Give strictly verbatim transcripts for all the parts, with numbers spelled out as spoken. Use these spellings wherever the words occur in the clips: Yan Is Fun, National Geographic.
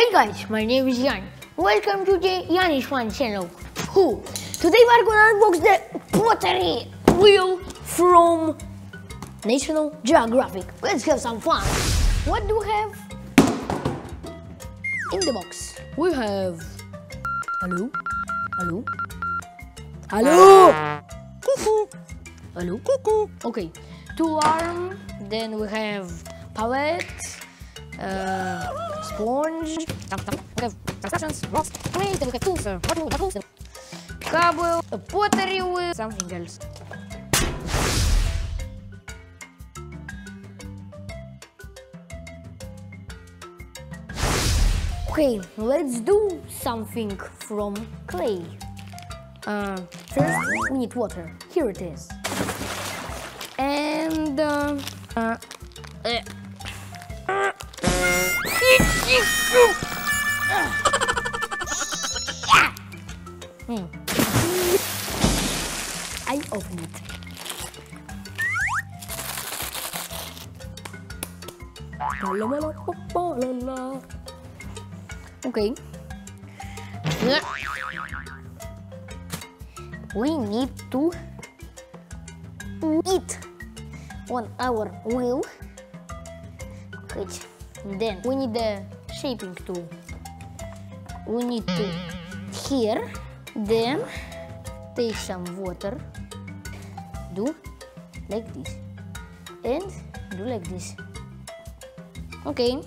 Hey guys, my name is Yan. Welcome to the Yan Is Fun channel. Who? Today we are gonna unbox the pottery wheel from National Geographic. Let's have some fun. What do we have in the box? We have... Hello? Hello? Hello? Cuckoo! Hello, cuckoo! Okay, two arms, then we have palette, Uh, sponge, we have constructions, rocks, clay, then we have tools, uh, water, water, water, cable, a pottery wheel, something else. Okay, let's do something from clay. Uh, first, we need water. Here it is. And... Uh, uh, uh, hmm. I open it. Okay. We need to eat on our wheel. Then we need the shaping tool. We need to here, then take some water, do like this, and do like this. Okay.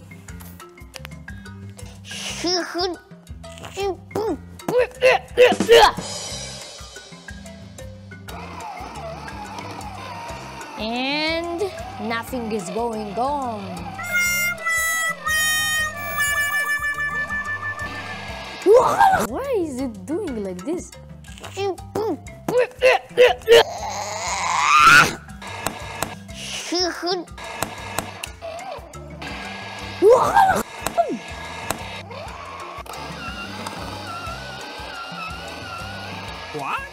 And nothing is going on. Why is it doing like this? What?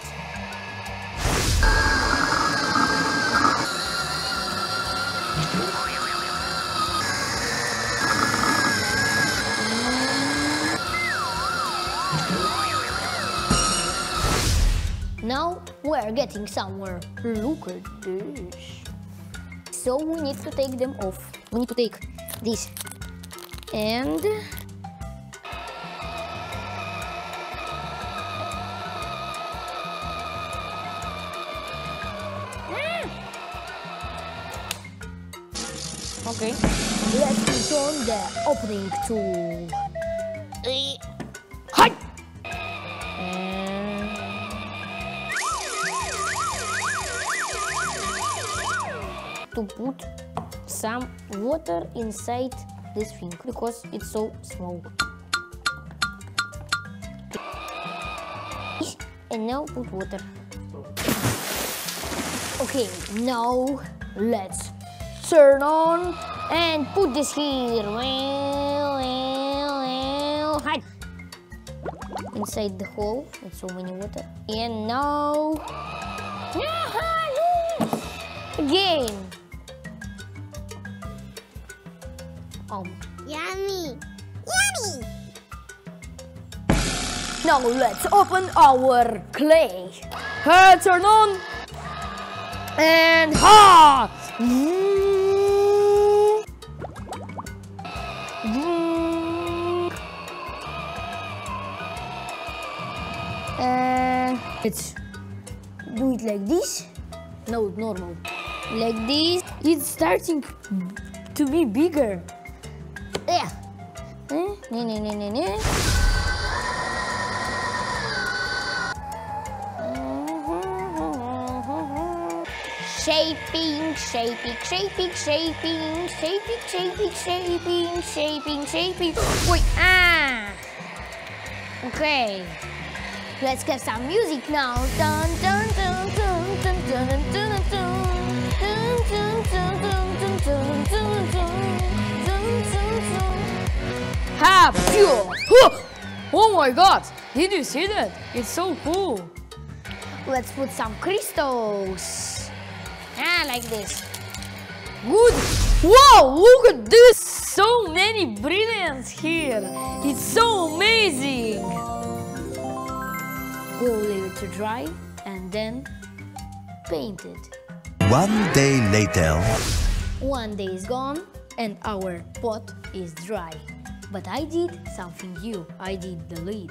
Now we're getting somewhere. Look at this. So we need to take them off. We need to take this. And... Mm. Okay. Let's return the opening tool. Hi! To put some water inside this thing because it's so small. And now put water. Okay, now let's turn on and put this here. Well, well, well, hide. Inside the hole, it's so many water. And now again. Um. Yummy! Yummy! Now let's open our clay. Hey, turn on! And ha! Mm. Mm. And let's do it like this. No, normal. Like this. It's starting to be bigger. Yeah. Eh? Nee, nee, nee, nee, nee. Shaping, shaping, shaping, shaping, shaping, shaping, shaping, shaping, shaping. Wait, ah. Okay. Let's get some music now. Dun dun dun dun dun dun dun dun dun dun dun dun dun. Ha! Phew! Oh my god! Did you see that? It's so cool! Let's put some crystals. Ah, like this. Good! Wow! Look at this! so many brilliants here. It's so amazing. We'll leave it to dry and then paint it. One day later. One day is gone and our pot is dry. But I did something new. I did the lid.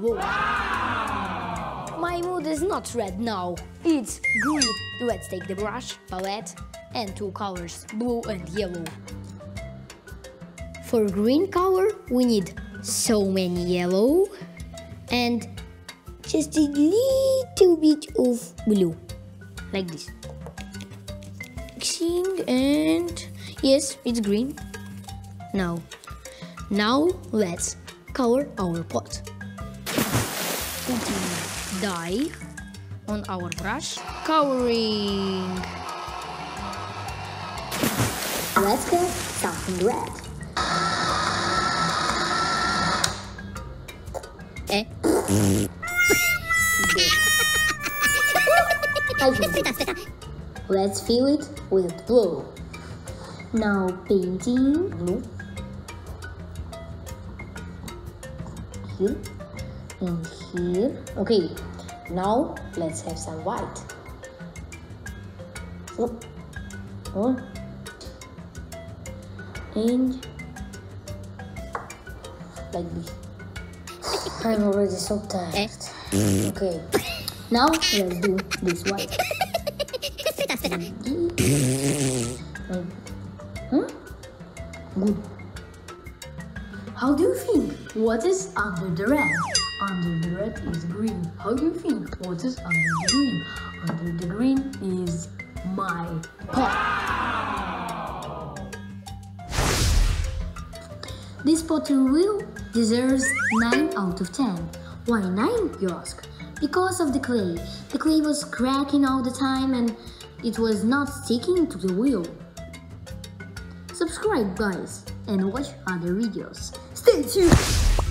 Whoa. Wow. My mood is not red now. It's green. Let's take the brush, palette, and two colors, blue and yellow. For green color, we need so many yellow and just a little bit of blue, like this. Mixing and yes, it's green. Now. Now let's color our pot. Putting dye on our brush, coloring. Let's get something red. Eh? Let's fill it with blue. Now painting blue. Here and here. Okay, now let's have some white. Oh. Oh. And like this. I'm already so tired. Okay, now let's do this white. Huh? Good. How do you think? What is under the red? Under the red is green. How do you think? What is under the green? Under the green is my pot. Wow. This pottery wheel deserves nine out of ten. Why nine, you ask? Because of the clay. The clay was cracking all the time and it was not sticking to the wheel. Subscribe, guys, and watch other videos. Stay tuned!